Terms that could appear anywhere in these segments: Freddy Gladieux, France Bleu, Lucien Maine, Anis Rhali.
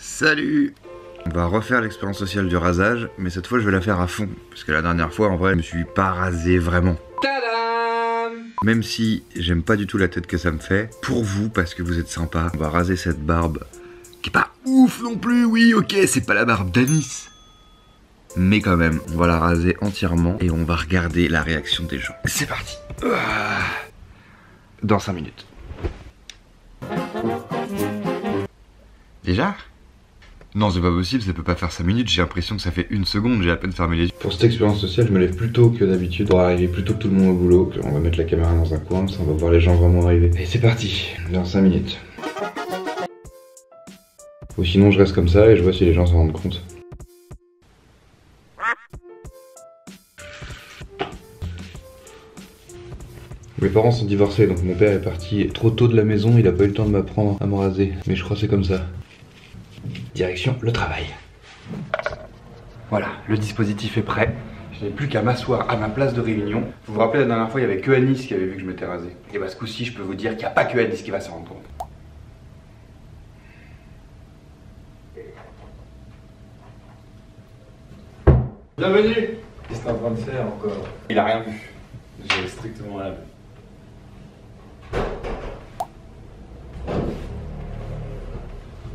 Salut! On va refaire l'expérience sociale du rasage, mais cette fois je vais la faire à fond, parce que la dernière fois en vrai je me suis pas rasé vraiment. Même si j'aime pas du tout la tête que ça me fait, pour vous, parce que vous êtes sympa, on va raser cette barbe qui est pas ouf non plus, oui ok, c'est pas la barbe d'Anis, mais quand même, on va la raser entièrement et on va regarder la réaction des gens. C'est parti. Dans 5 minutes. Déjà ? Non, c'est pas possible, ça peut pas faire 5 minutes, j'ai l'impression que ça fait une seconde, j'ai à peine fermé les yeux. Pour cette expérience sociale, je me lève plus tôt que d'habitude pour arriver plus tôt que tout le monde au boulot. On va mettre la caméra dans un coin, ça on va voir les gens vraiment arriver. Et c'est parti, dans 5 minutes. Ou sinon je reste comme ça et je vois si les gens s'en rendent compte. Mes parents sont divorcés, donc mon père est parti trop tôt de la maison, il a pas eu le temps de m'apprendre à me raser. Mais je crois que c'est comme ça. Direction le travail. Voilà, le dispositif est prêt. Je n'ai plus qu'à m'asseoir à ma place de réunion. Vous vous rappelez, la dernière fois, il n'y avait que Anis qui avait vu que je m'étais rasé. Et bah ce coup-ci, je peux vous dire qu'il n'y a pas que Anis qui va s'en rendre compte. Bienvenue. Qu'est-ce que t'es en train de faire encore? Il a rien vu. J'ai strictement rien vu.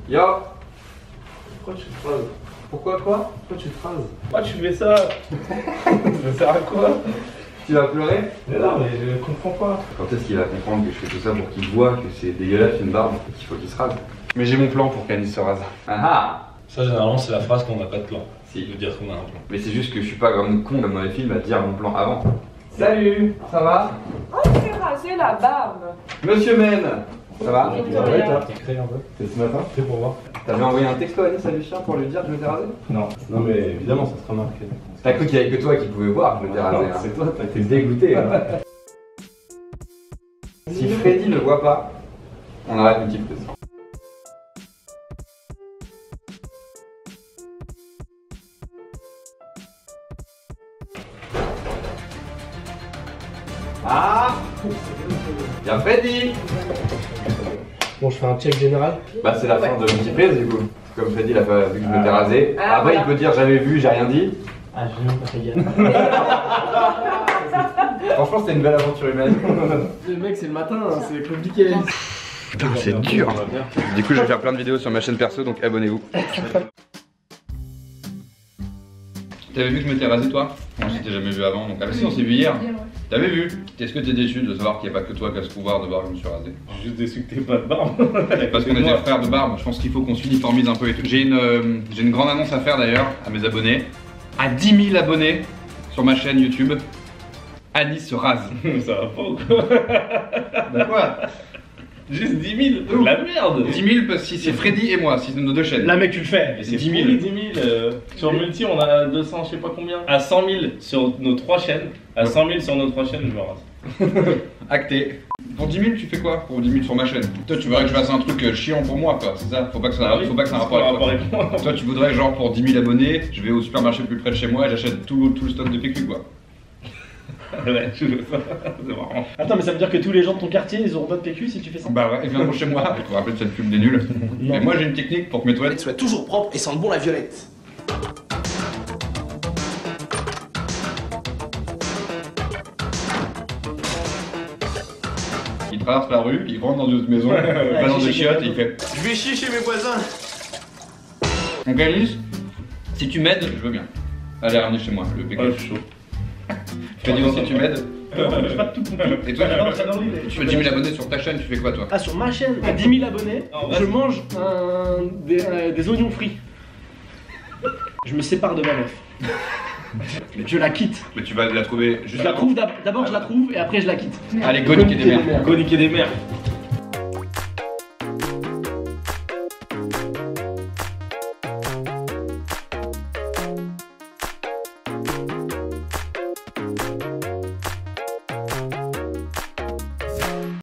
Yo! Pourquoi tu te rases? Pourquoi quoi? Pourquoi tu te rases? Pourquoi tu fais ça? Ça sert à quoi? Tu vas pleurer? Mais non, mais je comprends pas. Quand est-ce qu'il va comprendre que je fais tout ça pour qu'il voit que c'est dégueulasse une barbe et qu'il faut qu'il se rase? Mais j'ai mon plan pour qu'Anis se rase. Ah ah! Ça généralement c'est la phrase qu'on n'a pas de plan. Si. De dire qu'on a un plan. Mais c'est juste que je suis pas comme con comme dans les films à dire mon plan avant. Salut! Ça va? Oh, je t'ai rasé la barbe! Monsieur Maine! Ça va? C'est ce matin? C'est pour voir. T'avais envoyé un texto à Anis à Lucien pour lui dire que je m'étais rasé? Non, non mais évidemment ça se remarquait. T'as cru qu'il n'y avait que toi qui pouvais voir que je m'étais rasé? Hein. C'est toi, t'as été dégoûté. Hein. Si Freddy ne voit pas, on arrête une petite question. Ah! Y'a Freddy! Bon, je fais un check général. Bah, c'est la fin de l'entreprise du coup. Comme Freddy l'a vu que je m'étais rasé. Ah, après, voilà. Il peut dire j'avais vu, j'ai rien dit. Ah, j'ai même pas fait gaffe. Franchement, c'était une belle aventure humaine. Le mec, c'est le matin, hein, c'est compliqué. Putain, c'est dur. Du coup, je vais faire plein de vidéos sur ma chaîne perso, donc abonnez-vous. T'avais vu que je m'étais rasé toi? On s'était jamais vu avant, donc ah bah si on s'est vu hier. T'avais vu? Est-ce que t'es déçu de savoir qu'il n'y a pas que toi qui as ce pouvoir de barbe, je me suis rasé? Je suis juste déçu que t'aies pas de barbe. Parce qu'on était frères de barbe, je pense qu'il faut qu'on s'uniformise un peu et tout. J'ai une grande annonce à faire d'ailleurs à mes abonnés. À 10 000 abonnés sur ma chaîne YouTube, Anis se rase. Ça va pas ou quoi? Bah quoi? Juste 10 000, la merde! 10 000 parce que c'est Freddy et moi, c'est nos deux chaînes. Là mec tu le fais, et 10 000. 10 000 sur multi on a 200 je sais pas combien. À 100 000 sur nos 3 chaînes, à 100 000 sur nos 3 chaînes je me rase. Acté. Pour 10 000 tu fais quoi? Pour 10 000 sur ma chaîne? Toi tu voudrais que je fasse un truc chiant pour moi quoi, c'est ça? Faut pas que ça ait un rapport avec moi. Toi tu voudrais genre pour 10 000 abonnés, je vais au supermarché plus près de chez moi et j'achète tout le stock de PQ quoi. Ouais, je veux ça, c'est marrant. Attends, mais ça veut dire que tous les gens de ton quartier ils auront pas de PQ si tu fais ça? Bah ouais, ils viendront chez moi. Je te rappelle que ça te fume des nuls. Mais moi j'ai une technique pour que mes toilettes soient toujours propres et sentent bon la violette. Il traverse la rue, il rentre dans une maison, il va dans des chiottes et il fait « Je vais chier chez mes voisins !» Donc Anis, si tu m'aides, je veux bien. Allez, ramener chez moi, le PQ. Oh, je suis chaud. Je te dis aussi tu m'aides. Je vais pas tout couper. Et toi, tu fais 10 000 abonnés sur ta chaîne, tu fais quoi toi? Ah, sur ma chaîne, à 10 000 abonnés, je mange des oignons frits. Je me sépare de ma meuf. Je la quitte. Mais tu vas la trouver juste. Je la trouve d'abord, je la trouve et après je la quitte. Allez, go niquer des mères.